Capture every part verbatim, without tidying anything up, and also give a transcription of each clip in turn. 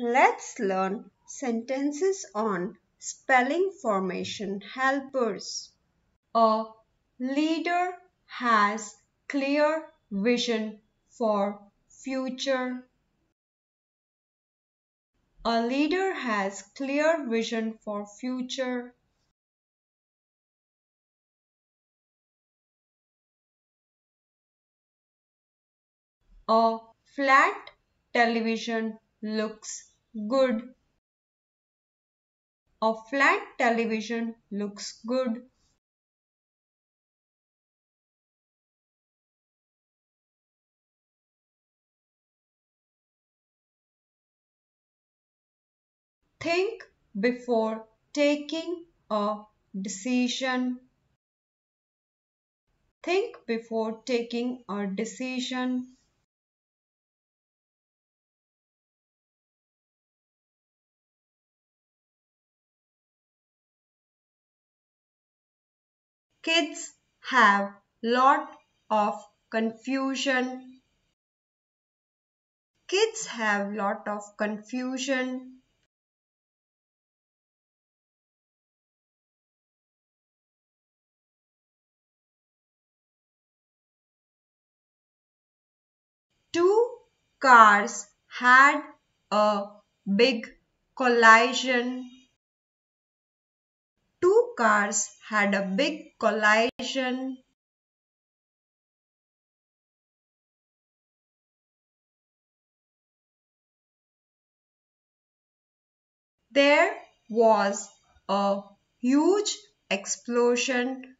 Let's learn sentences on spelling formation helpers. A leader has clear vision for future. A leader has clear vision for future. A flat television looks good. A flat television looks good. Think before taking a decision. Think before taking a decision. Kids have lot of confusion. Kids have lot of confusion. Two cars had a big collision. Two cars had a big collision. There was a huge explosion.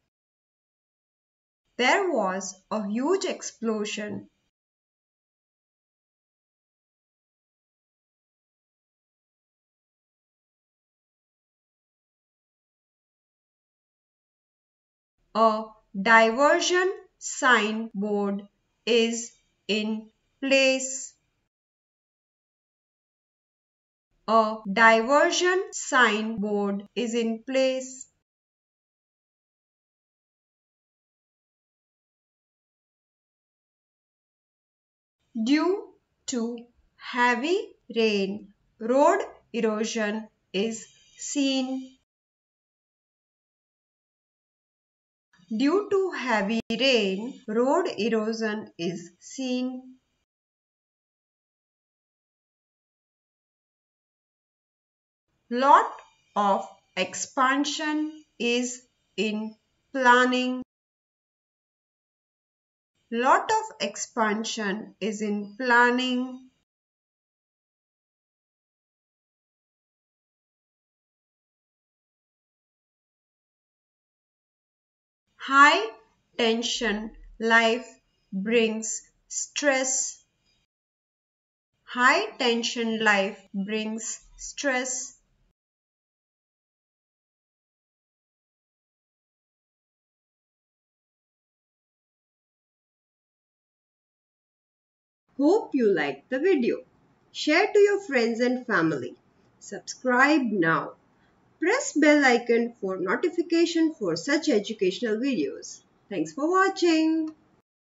There was a huge explosion. A diversion signboard is in place. A diversion signboard is in place. Due to heavy rain, road erosion is seen. Due to heavy rain, road erosion is seen. Lot of expansion is in planning. Lot of expansion is in planning. High tension life brings stress. High tension life brings stress. Hope you liked the video. Share to your friends and family. Subscribe now. Press bell icon for notification for such educational videos. Thanks for watching.